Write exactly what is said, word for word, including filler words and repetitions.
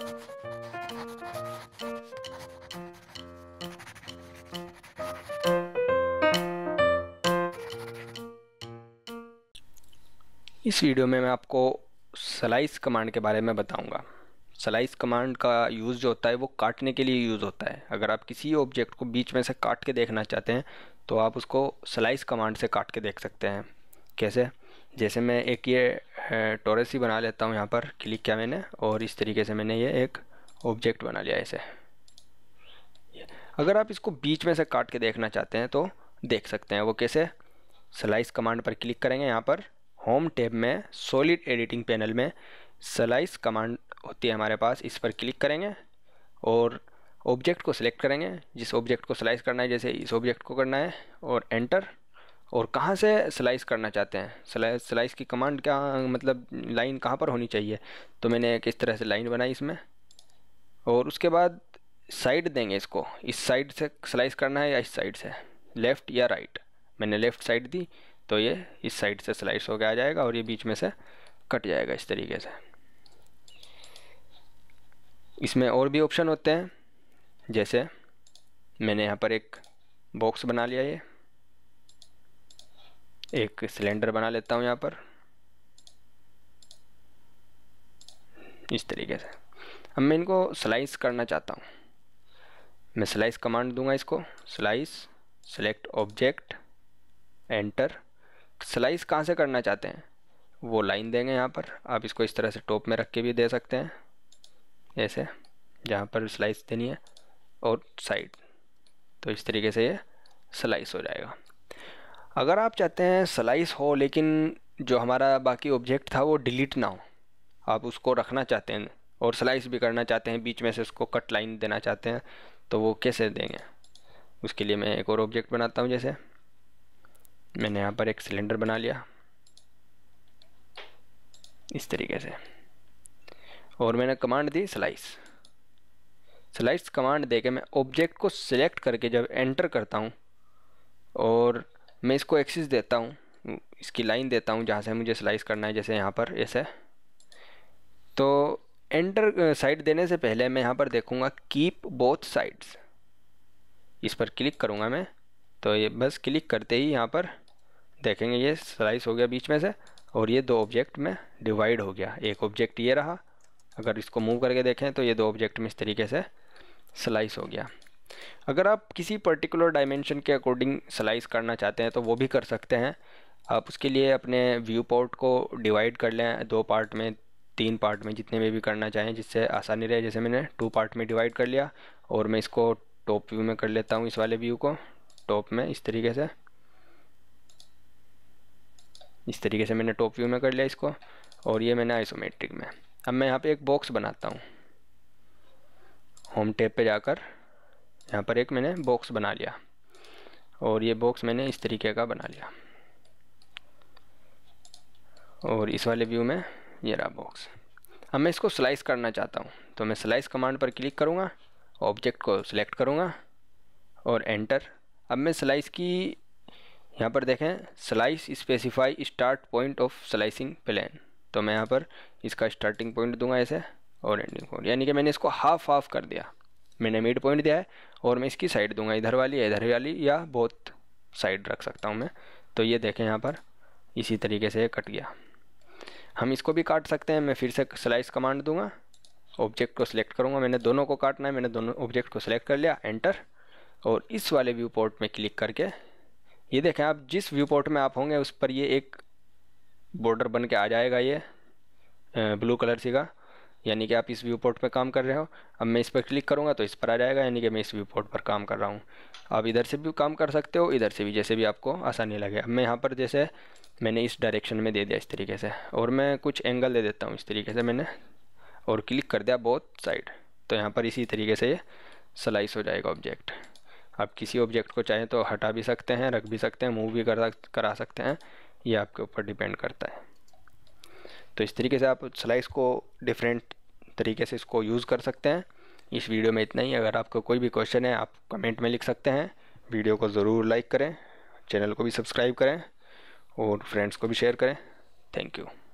इस वीडियो में मैं आपको स्लाइस कमांड के बारे में बताऊंगा। स्लाइस कमांड का यूज़ जो होता है वो काटने के लिए यूज़ होता है। अगर आप किसी ऑब्जेक्ट को बीच में से काट के देखना चाहते हैं तो आप उसको स्लाइस कमांड से काट के देख सकते हैं। कैसे? जैसे मैं एक ये टोरेस ही बना लेता हूँ, यहाँ पर क्लिक किया मैंने और इस तरीके से मैंने ये एक ऑब्जेक्ट बना लिया इसे। अगर आप इसको बीच में से काट के देखना चाहते हैं तो देख सकते हैं। वो कैसे? स्लाइस कमांड पर क्लिक करेंगे, यहाँ पर होम टैब में सॉलिड एडिटिंग पैनल में स्लाइस कमांड होती है हमारे पास, इस पर क्लिक करेंगे और ऑब्जेक्ट को सिलेक्ट करेंगे जिस ऑब्जेक्ट को स्लाइस करना है, जैसे इस ऑब्जेक्ट को करना है, और एंटर। और कहाँ से स्लाइस करना चाहते हैं, स्लाइस स्लाइस की कमांड क्या मतलब लाइन कहाँ पर होनी चाहिए, तो मैंने किस तरह से लाइन बनाई इसमें। और उसके बाद साइड देंगे इसको, इस साइड से स्लाइस करना है या इस साइड से, लेफ़्ट या राइट। मैंने लेफ़्ट साइड दी तो ये इस साइड से स्लाइस होकर आ जाएगा और ये बीच में से कट जाएगा इस तरीके से। इसमें और भी ऑप्शन होते हैं, जैसे मैंने यहाँ पर एक बॉक्स बना लिया, ये एक सिलेंडर बना लेता हूँ यहाँ पर इस तरीके से। अब मैं इनको स्लाइस करना चाहता हूँ, मैं स्लाइस कमांड दूंगा इसको, slice select object enter. Slice कहाँ से करना चाहते हैं वो लाइन देंगे यहाँ पर। आप इसको इस तरह से टॉप में रख के भी दे सकते हैं, जैसे जहाँ पर स्लाइस देनी है, और साइड, तो इस तरीके से ये स्लाइस हो जाएगा। अगर आप चाहते हैं स्लाइस हो लेकिन जो हमारा बाकी ऑब्जेक्ट था वो डिलीट ना हो, आप उसको रखना चाहते हैं और स्लाइस भी करना चाहते हैं, बीच में से उसको कट लाइन देना चाहते हैं, तो वो कैसे देंगे? उसके लिए मैं एक और ऑब्जेक्ट बनाता हूँ। जैसे मैंने यहाँ पर एक सिलेंडर बना लिया इस तरीके से और मैंने कमांड दी स्लाइस। स्लाइस कमांड देके मैं ऑब्जेक्ट को सिलेक्ट करके जब एंटर करता हूँ और मैं इसको एक्सिस देता हूँ, इसकी लाइन देता हूँ जहाँ से मुझे स्लाइस करना है, जैसे यहाँ पर ऐसे, तो एंटर साइड देने से पहले मैं यहाँ पर देखूँगा कीप बोथ साइड्स, इस पर क्लिक करूँगा मैं। तो ये बस क्लिक करते ही यहाँ पर देखेंगे ये स्लाइस हो गया बीच में से और ये दो ऑब्जेक्ट में डिवाइड हो गया। एक ऑब्जेक्ट ये रहा, अगर इसको मूव करके देखें तो ये दो ऑब्जेक्ट में इस तरीके से स्लाइस हो गया। अगर आप किसी पर्टिकुलर डायमेंशन के अकॉर्डिंग स्लाइस करना चाहते हैं तो वो भी कर सकते हैं। आप उसके लिए अपने व्यू पोर्ट को डिवाइड कर लें दो पार्ट में, तीन पार्ट में, जितने में भी करना चाहें जिससे आसानी रहे। जैसे मैंने टू पार्ट में डिवाइड कर लिया और मैं इसको टॉप व्यू में कर लेता हूँ, इस वाले व्यू को टॉप में इस तरीके से। इस तरीके से मैंने टॉप व्यू में कर लिया इसको और ये मैंने आइसोमेट्रिक में। अब मैं यहाँ पे एक बॉक्स बनाता हूँ, होम टैब पे जाकर यहाँ पर एक मैंने बॉक्स बना लिया और ये बॉक्स मैंने इस तरीके का बना लिया और इस वाले व्यू में ये रहा बॉक्स। अब मैं इसको स्लाइस करना चाहता हूँ तो मैं स्लाइस कमांड पर क्लिक करूँगा, ऑब्जेक्ट को सिलेक्ट करूँगा और एंटर। अब मैं स्लाइस की यहाँ पर देखें, slice specify start point of slicing plan, तो मैं यहाँ पर इसका स्टार्टिंग पॉइंट दूंगा ऐसे और एंडिंग पॉइंट, यानी कि मैंने इसको हाफ हाफ कर दिया। मैंने मिड पॉइंट दिया है और मैं इसकी साइड दूंगा, इधर वाली या इधर वाली, या बहुत साइड रख सकता हूँ मैं। तो ये देखें यहाँ पर इसी तरीके से कट गया। हम इसको भी काट सकते हैं। मैं फिर से स्लाइस कमांड दूंगा, ऑब्जेक्ट को सिलेक्ट करूँगा, मैंने दोनों को काटना है, मैंने दोनों ऑब्जेक्ट को सिलेक्ट कर लिया, एंटर, और इस वाले व्यू पोर्ट में क्लिक करके ये देखें आप जिस व्यू पोर्ट में आप होंगे उस पर ये एक बॉर्डर बन के आ जाएगा, ये ब्लू कलर सी का, यानी कि आप इस व्यू पोर्ट पर काम कर रहे हो। अब मैं इस पर क्लिक करूँगा तो इस पर आ जाएगा, यानी कि मैं इस व्यू पोर्ट पर काम कर रहा हूँ। आप इधर से भी काम कर सकते हो, इधर से भी, जैसे भी आपको आसानी लगे। अब मैं यहाँ पर जैसे मैंने इस डायरेक्शन में दे दिया इस तरीके से और मैं कुछ एंगल दे देता हूँ इस तरीके से मैंने, और क्लिक कर दिया बोथ साइड, तो यहाँ पर इसी तरीके से ये स्लाइस हो जाएगा ऑब्जेक्ट। आप किसी ऑब्जेक्ट को चाहें तो हटा भी सकते हैं, रख भी सकते हैं, मूव भी करा सकते हैं, ये आपके ऊपर डिपेंड करता है। तो इस तरीके से आप स्लाइस को डिफरेंट तरीके से इसको यूज़ कर सकते हैं। इस वीडियो में इतना ही। अगर आपका कोई भी क्वेश्चन है आप कमेंट में लिख सकते हैं। वीडियो को ज़रूर लाइक करें, चैनल को भी सब्सक्राइब करें और फ्रेंड्स को भी शेयर करें। Thank you.